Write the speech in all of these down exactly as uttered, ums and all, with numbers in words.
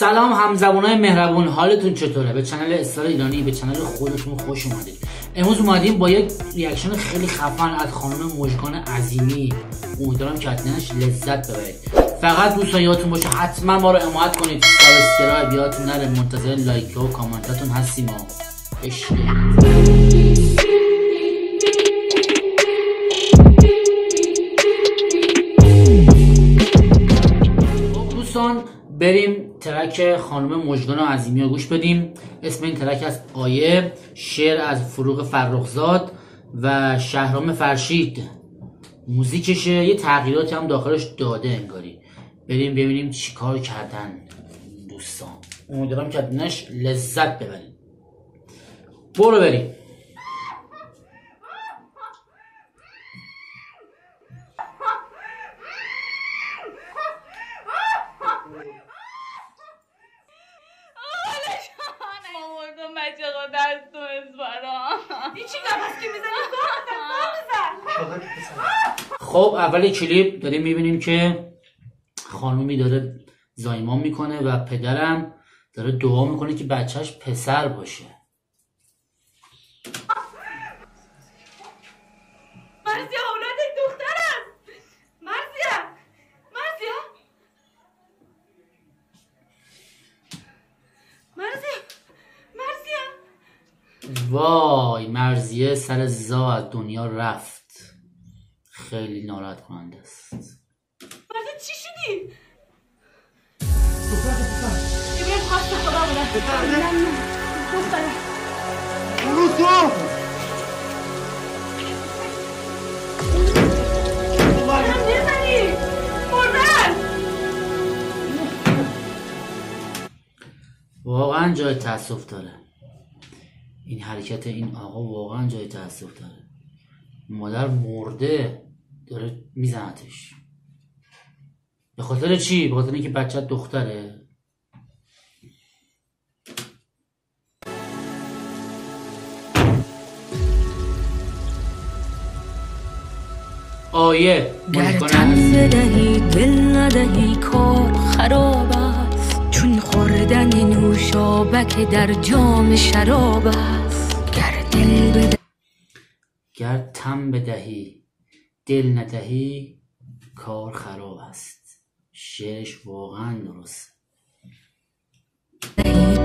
سلام همزبانای مهربون، حالتون چطوره؟ به کانال استار ایرانی، به کانال خودتون خوش اومدید. امروز اومدیم با یک ریاکشن خیلی خفن از خانم مژگان عظیمی. امیدوارم که ازش لذت ببرید. فقط دوستان یادتون باشه حتما ما رو حمایت کنید، سابسکرایب یادتون نره، منتظر لایک و کامنتاتون هستیم. دوستان بریم ترک خانم مژگان عظیمی رو گوش بدیم. اسم این ترک از آیه، شعر از فروغ فرخزاد و شهرام فرشید موزیکشه. یه تغییراتی هم داخلش داده انگاری. بریم ببینیم چیکار کردن دوستان. امیدوارم که ازش لذت ببرید. برو بریم. خب اول کلیپ داریم میبینیم که خانومی داره زایمان میکنه و پدرم داره دعا میکنه که بچهش پسر باشه. مرزیا اولاد دخترم. مرزیا مرزیا مرزیا مرزیا وای مرزیه سر زا از دنیا رفت. خیلی ناراحت کننده است. مرزی چی شدی؟ ایبریم خواست خدا بودن بترده دختره بروسو برم نزنی بردن. واقعا جای تأسف داره این حرکت این آقا، واقعا جای تأسف داره. مادر مرده داره میزنتش. به خاطر چی؟ به خاطر اینکه بچه دختره. آیه در تن بدهی دل ندهی کار خراب است، چون خوردن نوشابک در جام شراب است. گر دل بدهی گر تن بدهی دل ندهی کار خراب است. شعرش واقعا درست.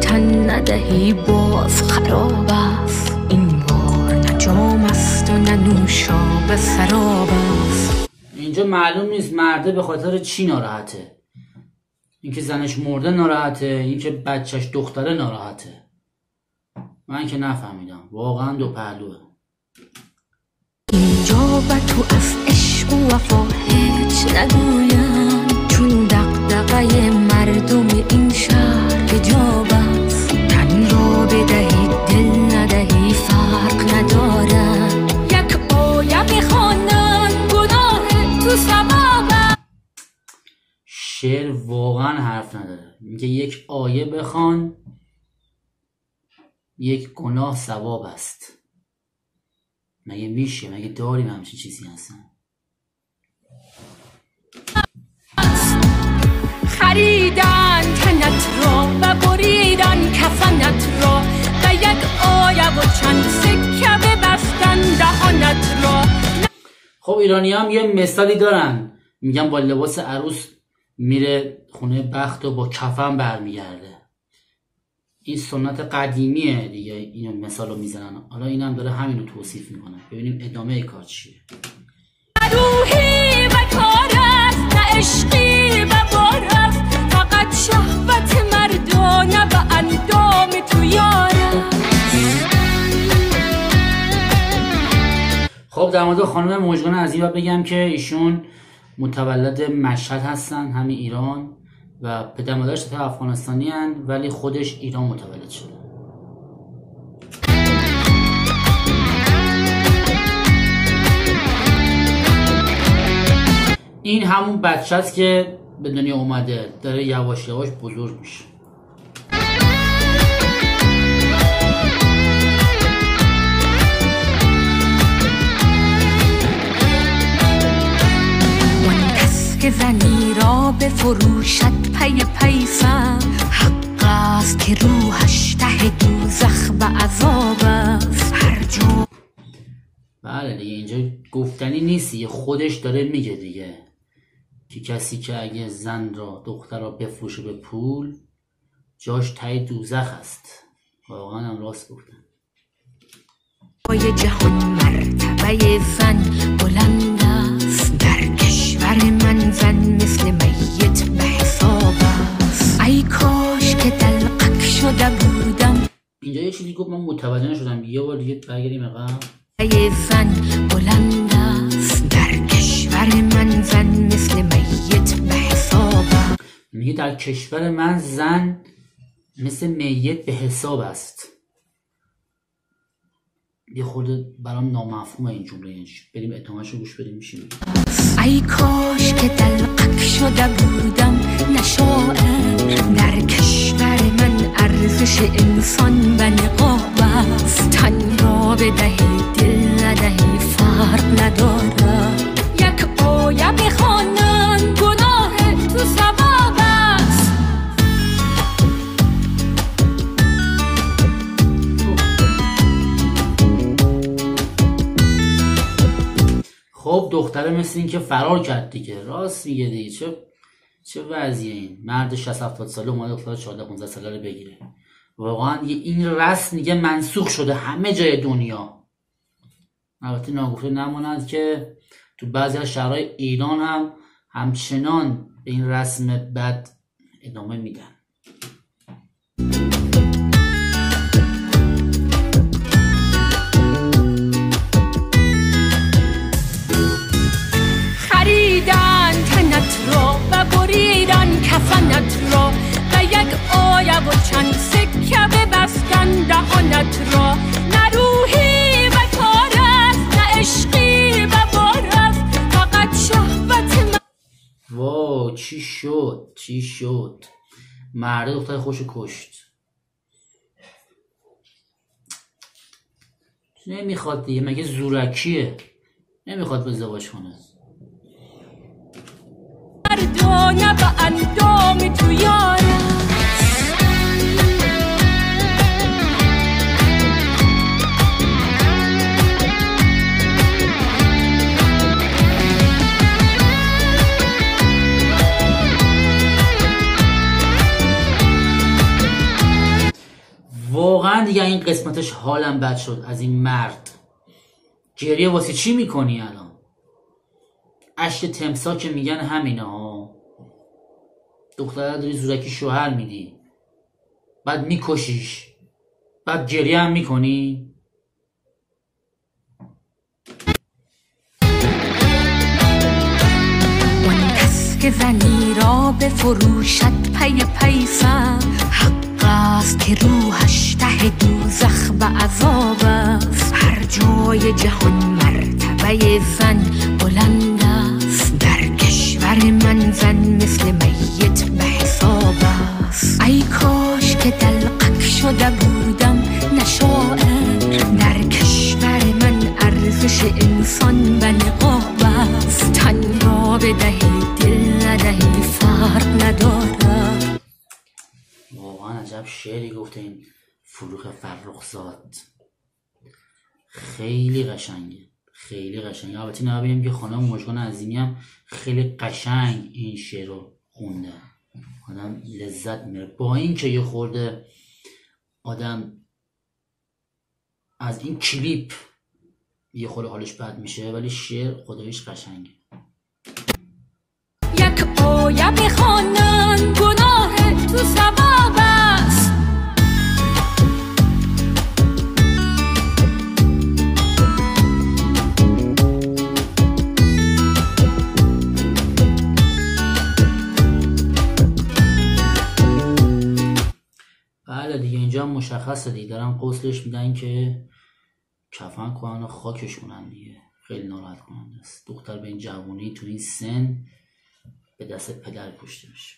تن ندهی باز خراب است، این بار نه جام است و نه نوشابه سراب است. اینجا معلوم نیست مرده به خاطر چی ناراحته. اینکه زنش مرده ناراحته، اینکه بچهش دختره ناراحته. من که نفهمیدم واقعا دو پهلوه. اینجا و تو از عشق و وفا هیچ نگویم، چون دغدغه مردم این شهر حجاب است. تن را بدهی دل ندهی فرق ندارد، یک آیه میخوانند گناه تو ثواب است. شعر واقعا حرف نداره. میگه یک آیه بخوان یک گناه ثواب است. مگه میشه؟ مگه داریم همچین چیزی هستن؟ خریدن تنت را و بریدن کفنت را، و یک آیه و چند سکه ببستن دهانت را. خب ایرانی هم یه مثالی دارن، میگن با لباس عروس میره خونه بخت و با کفن برمیگرده. این سنت قدیمیه دیگه، اینو مثال رو میزنن. حالا اینم هم داره همین رو توصیف میکنه. ببینیم ادامه ای کار چیه. روحی و کارت نه عشقی و بارت، فقط شهوت مردانه و اندام تو یارت. خب در مورد خانم مژگان عظیمی بگم که ایشون متولد مشهد هستن، همین ایران، و پدر مادرش تا افغانستانی هن ولی خودش ایران متولد شده. این همون بچه است که به دنیا اومده، داره یواش یواش بزرگ میشه. زنی را به فروشت پی پیسم، حق همینه دیگه، اینجا گفتنی نیستی، خودش داره میگه دیگه که کسی که اگه زن را دختر را بفروشه به پول جاش ته دوزخ است. واقعا هم راست گفتن. پای جهان مرتبه زن بلند است، در کشور من زن مثل میت به حساب است، ای کاش که دلقک شده بودم. اینجا یه چیزی گفت من متوجه نشدم، یه بار دیگه برگردیم عقب. پای زن بلند است، در کشور من زن مثل میت به حساب است. میگه در کشور من زن مثل میت به حساب است. یه خود برام نامفهومه این جمله. اینش بریم اتمامش رو گوش بریم میشیم. ای کاش که دلقک شده بودم نشاعر، در کشور من ارزش انسان و نقاب است، تن را بدهی دل ندهی فرق نداره، یک آیه بخوانن گناه تو ثواب است. خب دختره مثل این که فرار کرد دیگه، راست میگه دیگه. چه چه وضعیه این مرد شصت هفتاد ساله اومده دختر چهارده پانزده ساله رو بگیره؟ واقعا این رسم دیگه منسوخ شده همه جای دنیا. البته ناگفته نماند که تو بعضی از شهرهای ایران هم همچنان به این رسم بد ادامه میدن. بریدن کفنت را و یک آیه و چند سکه ببستن دهانت را، نه روحی و کار است نه عشقی و بار است، فقط شهوت من. واو چی شد چی شد مرد دختر خوش کشت. نمیخواد دیگه، مگه زورکیه؟ نمیخواد به ازدواج کنه. دونه با اندام تو یاره، واقعا دیگه این قسمتش حالم بد شد از این مرد. گریه واسه چی میکنی الان؟ اشک تمسا که میگن همینه ها. دختره داری زورکی شوهر میدی، بعد میکشیش، بعد گریه هم میکنی. اون کس که زنی را به فروشت پی پیسا، حق است که روحش ته دوزخ و عذاب است، هر جای جهان مرتبه زن بلند است، در کشور من زن مثل میت به حساب است، ای کاش که دلقک شده بودم نشاعر، در کشور من ارزش انسان و نقاب است، تن را بدهی دل ندهی فرق نداره. واقعا عجب شعری گفته این فروغ فرخزاد، خیلی قشنگه خیلی قشنگ. البته نه ببینیم که خانم مژگان عظیمی هم خیلی قشنگ این شعر رو خونده، آدم لذت میبره. با این که یه خورده آدم از این کلیپ یه خورده حالش بد میشه، ولی شعر خداییش قشنگه. یک آیه بخوانن گناه تو ثواب است. دیگه اینجا هم مشخصه دیگه، دارم قسلش میدن که کفن کنن و خاکش کنن دیگه. خیلی ناراحت کننده است، دختر به این جوانی تو این سن به دست پدر کشته میشه.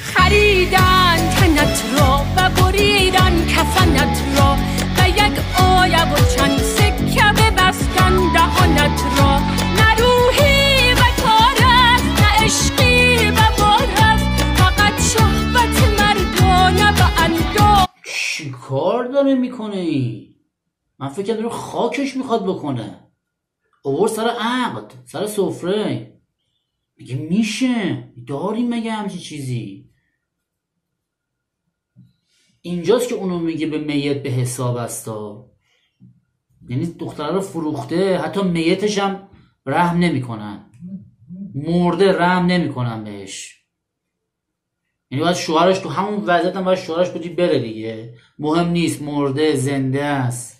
خریدن تنت را و بریدن کفنت را و یک آیه و چند سکه ببستن دهانت را، نه روحی و کار است نه عشقی و بار است، چی کار داره میکنه این؟ من فکر کردم رو خاکش میخواد بکنه، اوور سر عقد سر سفره. میگه میشه داریم مگه همچی چیزی؟ اینجاست که اونو میگه به میت به حساب استا، یعنی دختره رو فروخته، حتی میتش هم رحم نمیکنن، مرده رحم نمیکنن بهش. یعنی باید شوهرش تو همون وضعیت هم باید شوهرش بدی بره دیگه، مهم نیست مرده زنده است.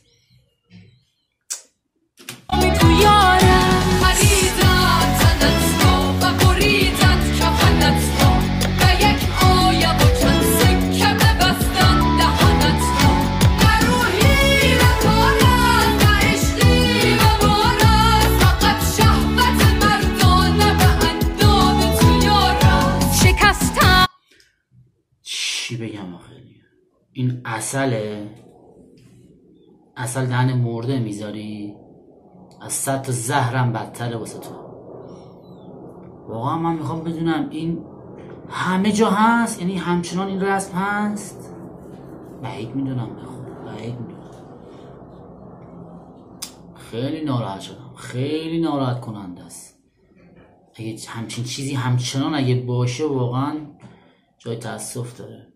بگم آخر این عسله، عسل دهن مرده میذاری، از صد تا زهرم بدتره واسه تو. واقعا من میخوام بدونم این همه جا هست، یعنی همچنان این رسم هست؟ بعید میدونم، بخوام بعید میدونم. خیلی ناراحت شدم، خیلی ناراحت کننده است اگه همچین چیزی همچنان اگه باشه، واقعا جای تأسف داره.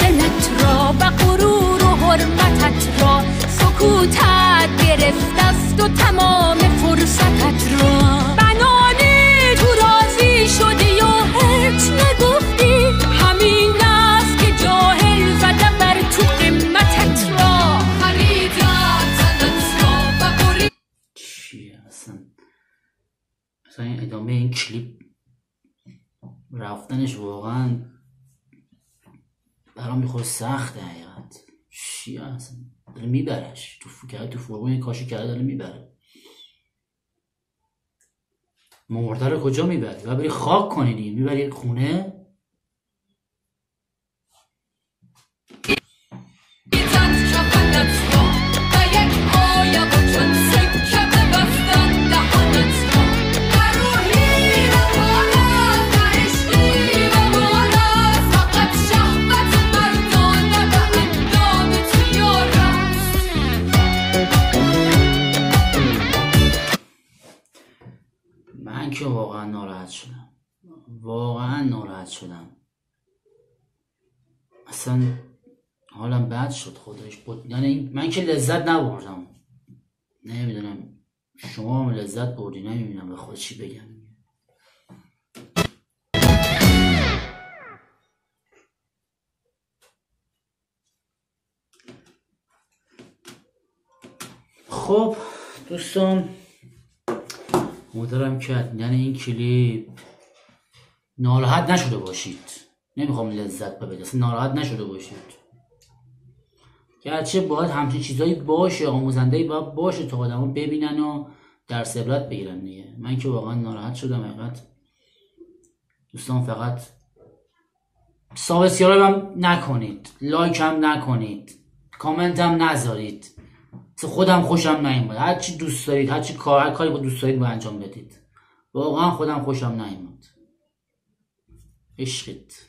دلت را و غرور و حرمتت را سکوتت گرفت است و تمام فرصتت را بنانه تو راضی شدی و هرچ نگفتی، همین است که جاهل زده بر تو قیمتت را خریدت زدت را و قرید. چیه اصلا اصلا این ادامه این کلیپ رفتنش واقعا برام میخوره سخته حقیقت. چی اصلا داره میبرش تو فکر تو فرقون کاشی کرده، داره میبره مرده رو. کجا میبری؟ باید بری خاک کنی دیگه، میبری خونه. من که واقعا ناراحت شدم، واقعا ناراحت شدم، اصلا حالم بد شد خودش بود. یعنی من که لذت نبردم، نمیدونم شما هم لذت بردی، نمیدونم به خود چی بگم. خب دوستان مدرم که دیدن این کلیپ ناراحت نشده باشید، نمیخوام لذت ببرید، اصلا ناراحت نشده باشید. گرچه باید همچین چیزایی باشه، آموزنده‌ای باید باشه تا آدما ببینن و درس عبرت بگیرن دیگه. من که واقعا ناراحت شدم حقیقت. دوستان فقط سابسکرایبم نکنید، لایک هم نکنید، کامنت هم نذارید. خودم خوشم نیومد، هر چی دوست دارید، هر چی کار هر کاری با دوست دارید با انجام بدید. واقعا خودم خوشم نیومد. عشقید.